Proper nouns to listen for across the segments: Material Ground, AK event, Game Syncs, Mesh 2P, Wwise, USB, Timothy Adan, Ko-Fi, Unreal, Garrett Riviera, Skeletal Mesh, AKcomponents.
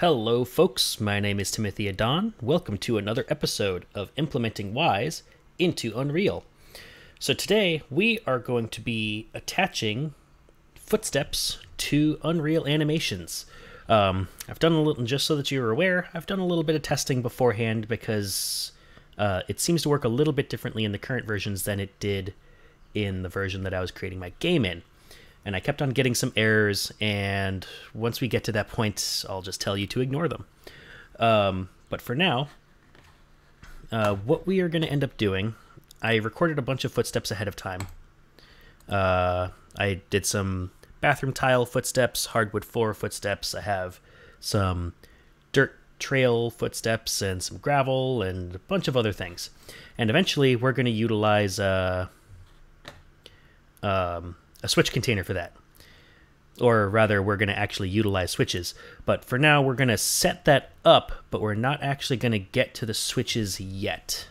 Hello folks, my name is Timothy Adan. Welcome to another episode of Implementing Wise into Unreal. So today we are going to be attaching footsteps to Unreal animations. I've done a little, just so that you're aware, I've done a little bit of testing beforehand because it seems to work a little bit differently in the current versions than it did in the version that I was creating my game in. And I kept on getting some errors, and once we get to that point, I'll just tell you to ignore them. But for now, what we are going to end up doing, I recorded a bunch of footsteps ahead of time. I did some bathroom tile footsteps, hardwood floor footsteps. I have some dirt trail footsteps and some gravel and a bunch of other things. And eventually, we're going to utilize a switch container for that, or rather we're going to actually utilize switches, but for now we're going to set that up, but we're not actually going to get to the switches yet.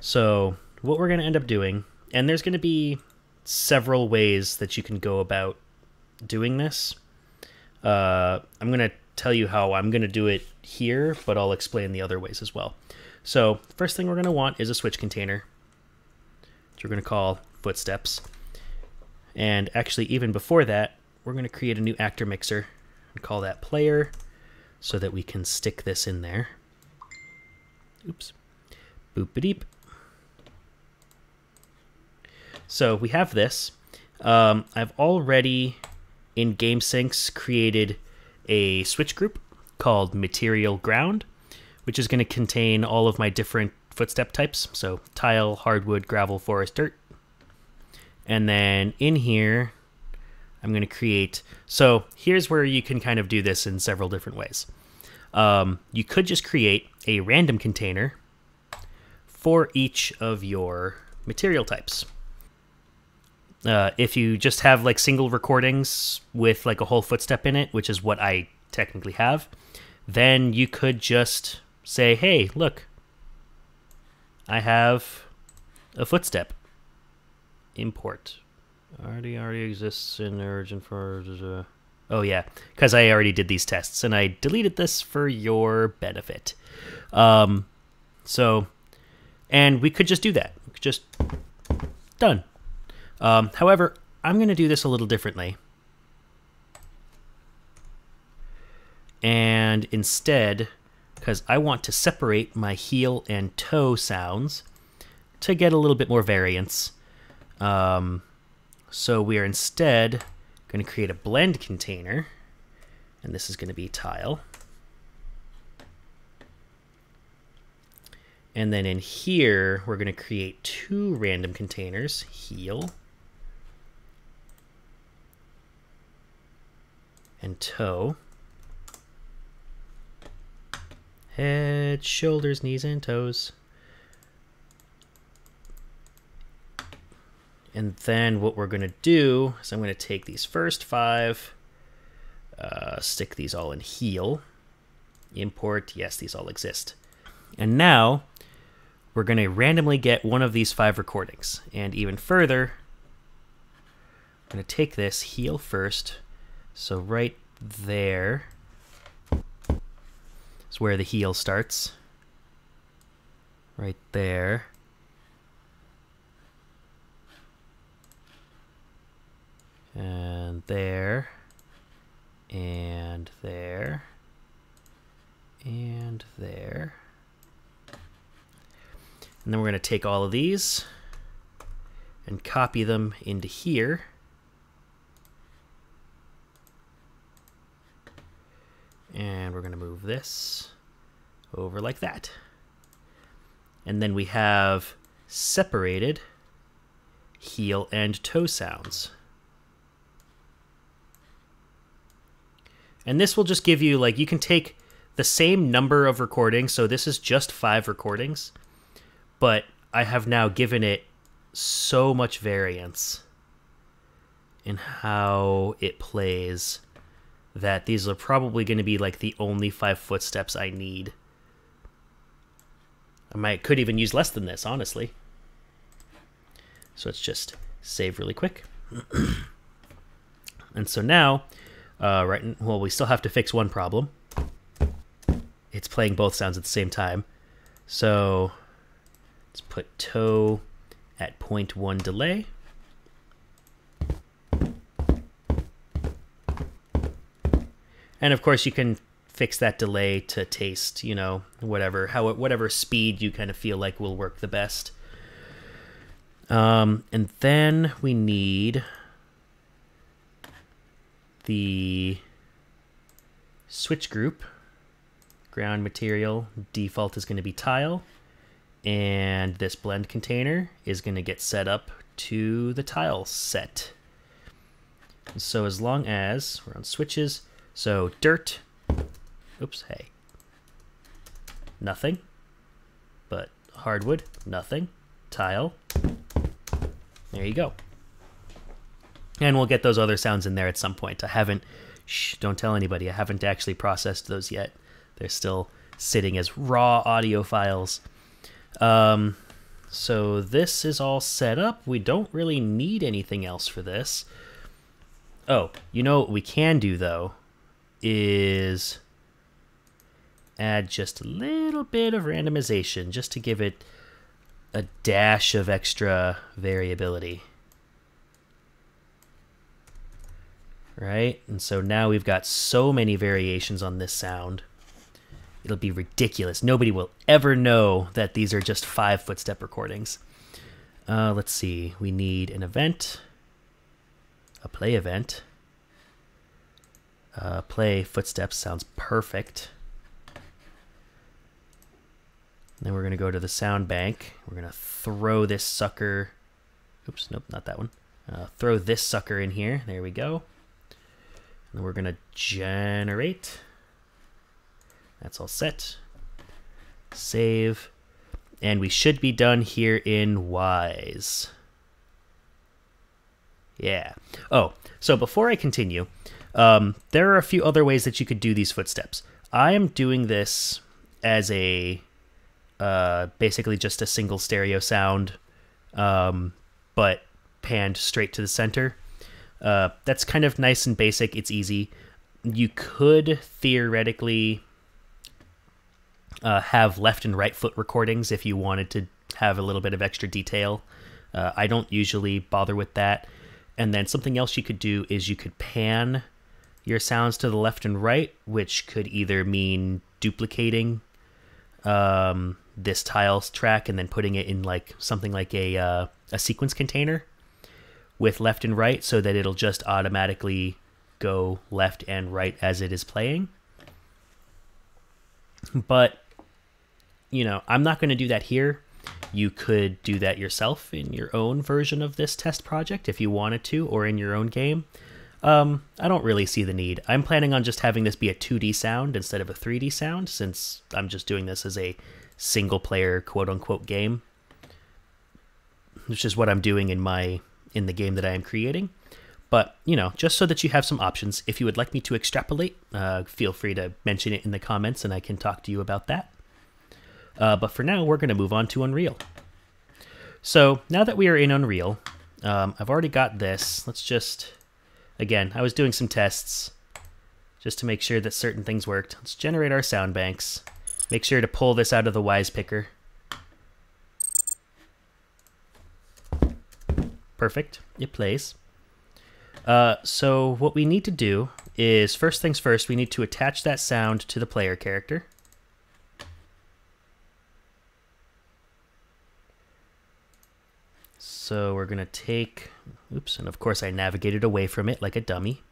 So what we're going to end up doing, and there's going to be several ways that you can go about doing this. I'm going to tell you how I'm going to do it here, but I'll explain the other ways as well. So first thing we're going to want is a switch container, which we're going to call footsteps. And actually, even before that, we're going to create a new actor mixer and call that player so that we can stick this in there. Oops. Boop-a-deep. So we have this. I've already, in Game Syncs, created a switch group called Material Ground, which is going to contain all of my different footstep types. So tile, hardwood, gravel, forest, dirt. And then in here, I'm going to create. So here's where you can kind of do this in several different ways. You could just create a random container for each of your material types. If you just have like single recordings with like a whole footstep in it, which is what I technically have, then you could just say, hey, look, I have a footstep. Import already exists in origin for oh yeah, because I already did these tests and I deleted this for your benefit. So, and we could just do that, just done. However, I'm gonna do this a little differently, and instead, because I want to separate my heel and toe sounds to get a little bit more variance. So we are instead going to create a blend container, and this is going to be tile. And then in here, we're going to create two random containers, heel and toe. Head, shoulders, knees, and toes. And then what we're going to do is I'm going to take these first five, stick these all in heel, import, yes, these all exist. And now we're going to randomly get one of these five recordings. And even further, I'm going to take this heel first. So right there is where the heel starts. Right there. And there, and there, and there. And then we're going to take all of these and copy them into here. And we're going to move this over like that. And then we have separated heel and toe sounds. And this will just give you, like, you can take the same number of recordings, so this is just five recordings, but I have now given it so much variance in how it plays that these are probably going to be, like, the only five footsteps I need. I could even use less than this, honestly. So let's just save really quick. And so now... well, we still have to fix one problem. it's playing both sounds at the same time. So let's put toe at 0.1 delay. And of course you can fix that delay to taste, you know, whatever speed you kind of feel like will work the best. And then we need the switch group. Ground material default is going to be tile, and this blend container is going to get set up to the tile set. And so as long as we're on switches, so dirt, oops, hey, nothing, but hardwood, nothing, tile, there you go. And we'll get those other sounds in there at some point. I haven't, shh, don't tell anybody, I haven't actually processed those yet. They're still sitting as raw audio files. So this is all set up. We don't really need anything else for this. Oh, you know what we can do though is add just a little bit of randomization just to give it a dash of extra variability. Right? And so now we've got so many variations on this sound. It'll be ridiculous. Nobody will ever know that these are just 5 footstep recordings. Let's see. We need an event, a play event. Play footsteps sounds perfect. Then we're going to go to the sound bank. We're going to throw this sucker. Oops, nope, not that one. Throw this sucker in here. There we go. And then we're going to generate. That's all set. Save. And we should be done here in Wise. Yeah. Oh, so before I continue, there are a few other ways that you could do these footsteps. I am doing this as a basically just a single stereo sound, but panned straight to the center. That's kind of nice and basic. It's easy. You could theoretically have left and right foot recordings if you wanted to have a little bit of extra detail. I don't usually bother with that. And then something else you could do is you could pan your sounds to the left and right, which could either mean duplicating this tiles track and then putting it in like something like a sequence container with left and right so that it'll just automatically go left and right as it is playing. But you know, I'm not going to do that here. You could do that yourself in your own version of this test project if you wanted to, or in your own game. I don't really see the need. I'm planning on just having this be a 2D sound instead of a 3D sound, since I'm just doing this as a single player quote-unquote game, which is what I'm doing in the game that I am creating. But, you know, just so that you have some options, if you would like me to extrapolate, feel free to mention it in the comments and I can talk to you about that. But for now, we're going to move on to Unreal. So now that we are in Unreal, I've already got this. Let's just, again, I was doing some tests just to make sure that certain things worked. Let's generate our sound banks. Make sure to pull this out of the Wise Picker. Perfect. It plays. So what we need to do is, first things first, we need to attach that sound to the player character. So we're going to take, oops, and of course I navigated away from it like a dummy.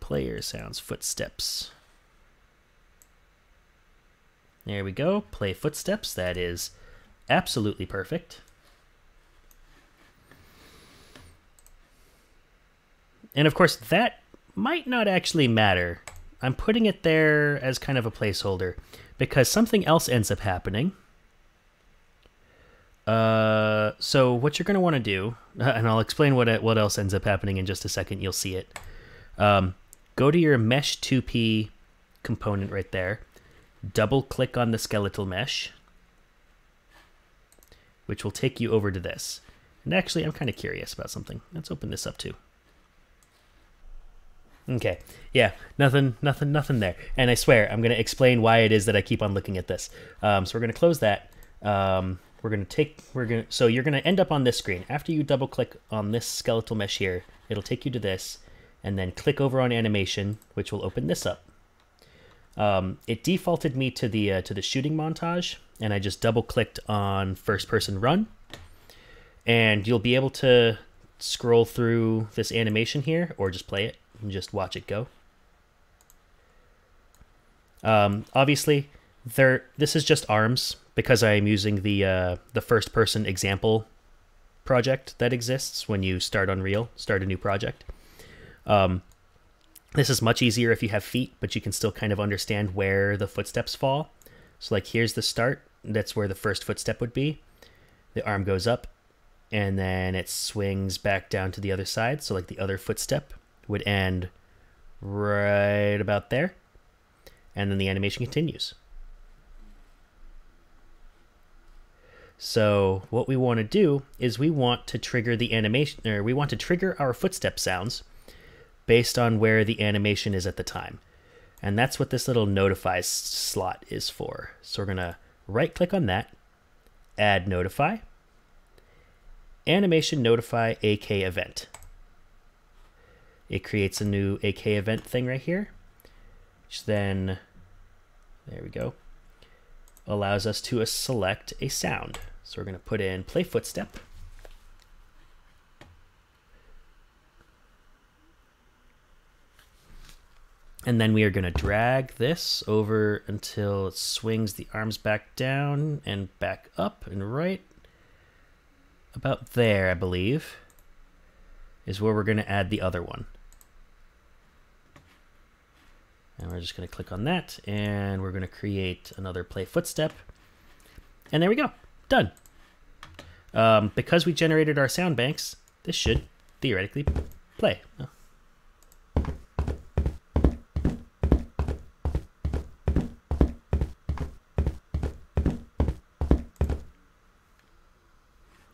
Player sounds, footsteps. There we go. Play footsteps. That is absolutely perfect. And of course, that might not actually matter. I'm putting it there as kind of a placeholder because something else ends up happening. So what you're going to want to do, and I'll explain what else ends up happening in just a second, you'll see it. Go to your Mesh 2P component right there. Double click on the skeletal mesh, which will take you over to this. And actually, I'm kind of curious about something. Let's open this up too. Okay, yeah, nothing there. And I swear, I'm going to explain why it is that I keep on looking at this. So we're going to close that. So you're going to end up on this screen. After you double click on this skeletal mesh here, it'll take you to this, and then click over on animation, which will open this up. It defaulted me to the shooting montage, and I just double clicked on first person run, and you'll be able to scroll through this animation here, or just play it and just watch it go. Obviously, this is just arms, because I am using the first person example project that exists when you start Unreal, start a new project. This is much easier if you have feet, but you can still kind of understand where the footsteps fall. So like here's the start, that's where the first footstep would be. The arm goes up and then it swings back down to the other side. So like the other footstep would end right about there. And then the animation continues. So what we want to do is we want to trigger the animation, or we want to trigger our footstep sounds based on where the animation is at the time. And that's what this little notify slot is for. So we're going to right click on that, add notify, animation notify AK event. It creates a new AK event thing right here, which then, there we go, allows us to select a sound. So we're going to put in play footstep. And then we are going to drag this over until it swings the arms back down and back up and right about there, I believe, is where we're going to add the other one. And we're just going to click on that, and we're going to create another play footstep. And there we go. Done. Because we generated our sound banks, this should theoretically play. Oh.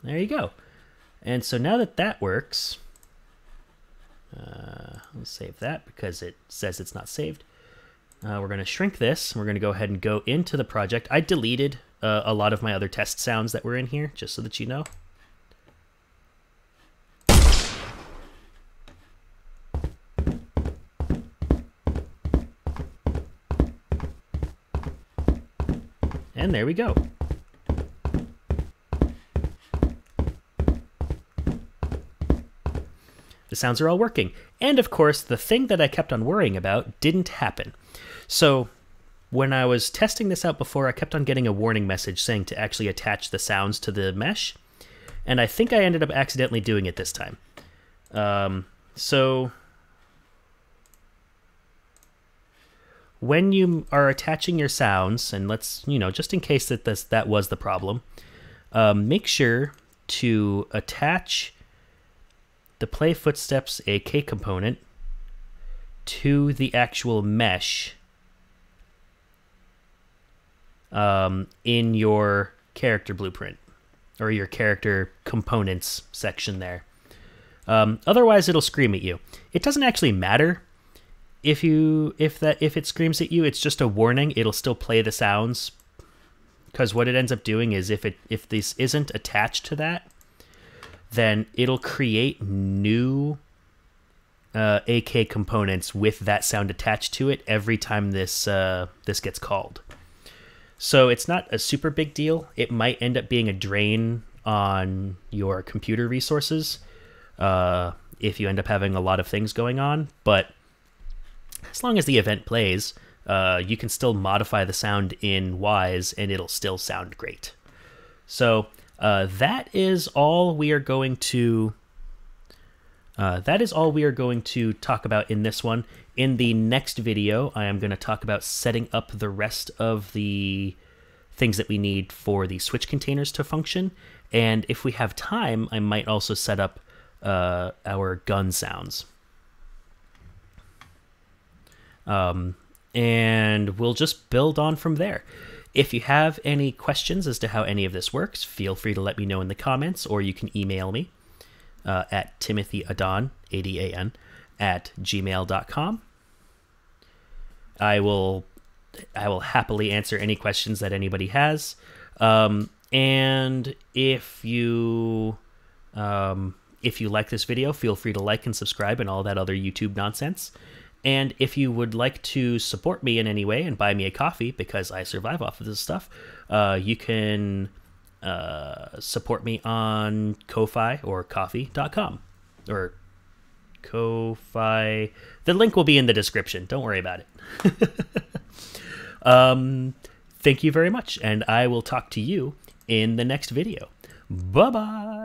There you go. And so now that that works, I'll save that because it says it's not saved. We're going to shrink this. We're going to go ahead and go into the project. I deleted a lot of my other test sounds that were in here, just so that you know. And there we go. The sounds are all working. And of course, the thing that I kept on worrying about didn't happen. So when I was testing this out before, I kept on getting a warning message saying to actually attach the sounds to the mesh. And I think I ended up accidentally doing it this time. So when you are attaching your sounds, and let's, you know, just in case that that was the problem, make sure to attach the play footsteps AK component to the actual mesh in your character blueprint or your character components section there. Otherwise, it'll scream at you. It doesn't actually matter if it screams at you. It's just a warning. It'll still play the sounds, because what it ends up doing is if this isn't attached to that, then it'll create new AK components with that sound attached to it every time this gets called. So it's not a super big deal. It might end up being a drain on your computer resources if you end up having a lot of things going on, but as long as the event plays, you can still modify the sound in Wise and it'll still sound great. So that is all we are going to. That is all we are going to talk about in this one. In the next video, I am going to talk about setting up the rest of the things that we need for the switch containers to function. And if we have time, I might also set up our gun sounds. And we'll just build on from there. If you have any questions as to how any of this works, feel free to let me know in the comments, or you can email me at Timothy Adan, A-D-A-N, at gmail.com. I will happily answer any questions that anybody has. And if you like this video, feel free to like and subscribe and all that other YouTube nonsense. And if you would like to support me in any way and buy me a coffee, because I survive off of this stuff, you can support me on Ko-Fi or Ko-Fi.com or Ko-Fi. The link will be in the description. Don't worry about it. Thank you very much, and I will talk to you in the next video. Bye-bye.